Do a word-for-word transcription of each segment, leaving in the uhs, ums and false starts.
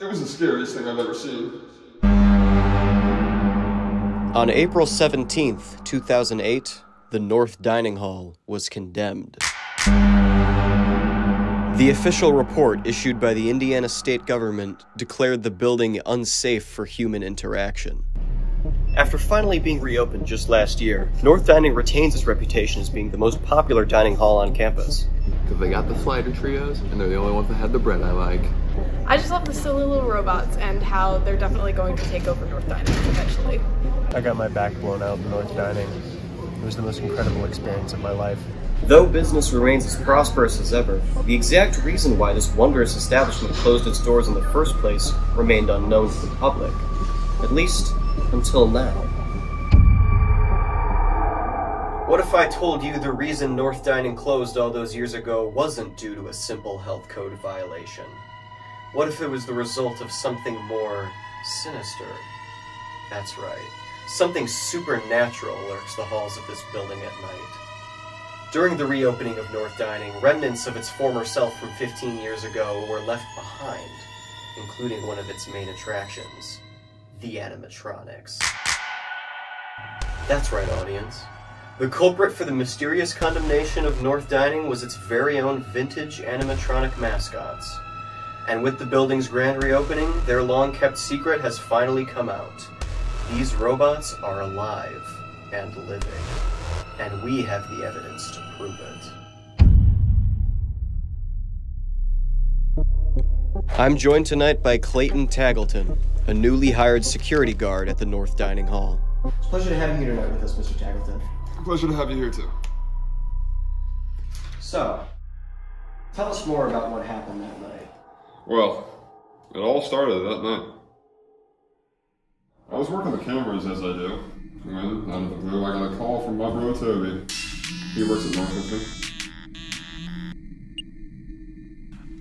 It was the scariest thing I've ever seen. On April seventeenth, two thousand eight, the North Dining Hall was condemned. The official report issued by the Indiana state government declared the building unsafe for human interaction. After finally being reopened just last year, North Dining retains its reputation as being the most popular dining hall on campus. Because they got the slider trios, and they're the only ones that had the bread I like. I just love the silly little robots and how they're definitely going to take over North Dining eventually. I got my back blown out in North Dining. It was the most incredible experience of my life. Though business remains as prosperous as ever, the exact reason why this wondrous establishment closed its doors in the first place remained unknown to the public, at least until now. What if I told you the reason North Dining closed all those years ago wasn't due to a simple health code violation? What if it was the result of something more sinister? That's right. Something supernatural lurks the halls of this building at night. During the reopening of North Dining, remnants of its former self from fifteen years ago were left behind, including one of its main attractions, the animatronics. That's right, audience. The culprit for the mysterious condemnation of North Dining was its very own vintage animatronic mascots. And with the building's grand reopening, their long-kept secret has finally come out. These robots are alive and living. And we have the evidence to prove it. I'm joined tonight by Clayton Taggleton, a newly hired security guard at the North Dining Hall. It's a pleasure to have you here tonight with us, Mister Taggleton. It's a pleasure to have you here, too. So, tell us more about what happened that night. Well, it all started that night. I was working the cameras, as I do. Well, out of the blue, I got a call from my bro Toby. He works at Northampton.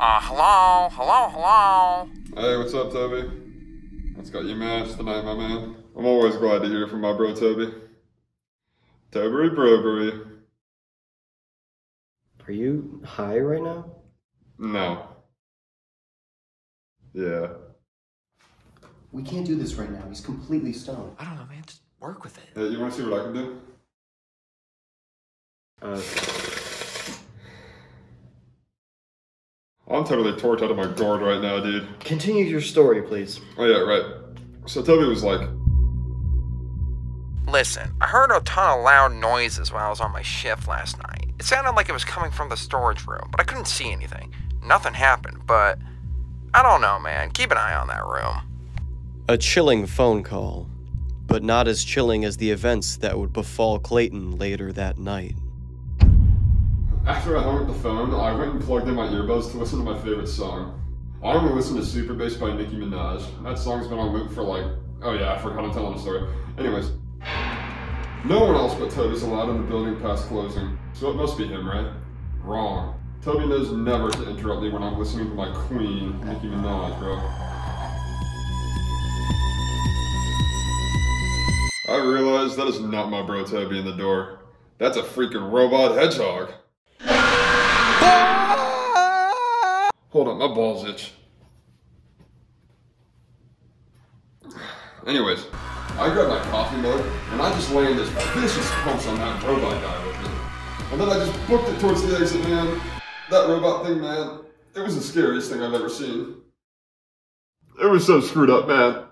Uh, hello, hello, hello. Hey, what's up, Toby? What's got you mashed tonight, my man? I'm always glad to hear from my bro Toby. Toby Brobery. Are you high right now? No. Yeah. We can't do this right now. He's completely stoned. I don't know, man. Just work with it. Hey, you want to see what I can do? Uh, I'm totally torqued out of my gourd right now, dude. Continue your story, please. Oh, yeah, right. So Toby was like... Listen, I heard a ton of loud noises while I was on my shift last night. It sounded like it was coming from the storage room, but I couldn't see anything. Nothing happened, but... I don't know, man. Keep an eye on that room. A chilling phone call, but not as chilling as the events that would befall Clayton later that night. After I hung up the phone, I went and plugged in my earbuds to listen to my favorite song. I only listened to Super Bass by Nicki Minaj. That song's been on loop for like, oh yeah, I forgot I'm telling the story. Anyways, no one else but Toby's allowed in the building past closing, so it must be him, right? Wrong. Toby knows never to interrupt me when I'm listening to my queen, Nicki Minaj, bro. I realize that is not my bro Toby in the door. That's a freaking robot hedgehog. Hold on, my balls itch. Anyways, I grabbed my coffee mug and I just landed this vicious punch on that robot guy with me. And then I just booked it towards the exit, man. That robot thing, man, it was the scariest thing I've ever seen. It was so screwed up, man.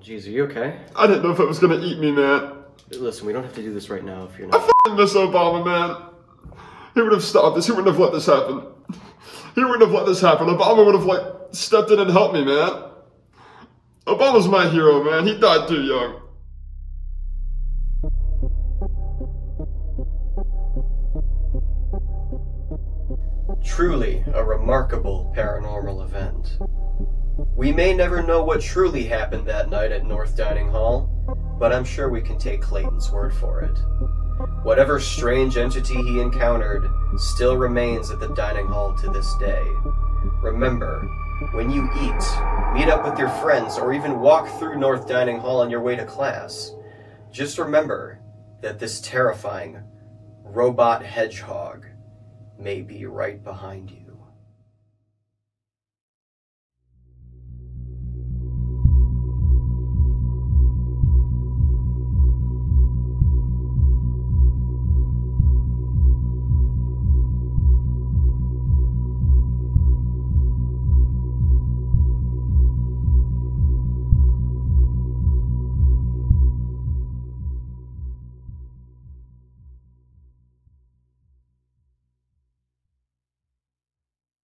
Jeez, are you okay? I didn't know if it was gonna eat me, man. Listen, we don't have to do this right now if you're not- I f***ing miss Obama, man. He would have stopped this. He wouldn't have let this happen. He wouldn't have let this happen. Obama would have, like, stepped in and helped me, man. Obama's my hero, man. He died too young. Truly a remarkable paranormal event. We may never know what truly happened that night at North Dining Hall, but I'm sure we can take Clayton's word for it. Whatever strange entity he encountered still remains at the dining hall to this day. Remember, when you eat, meet up with your friends, or even walk through North Dining Hall on your way to class, just remember that this terrifying robot hedgehog may be right behind you.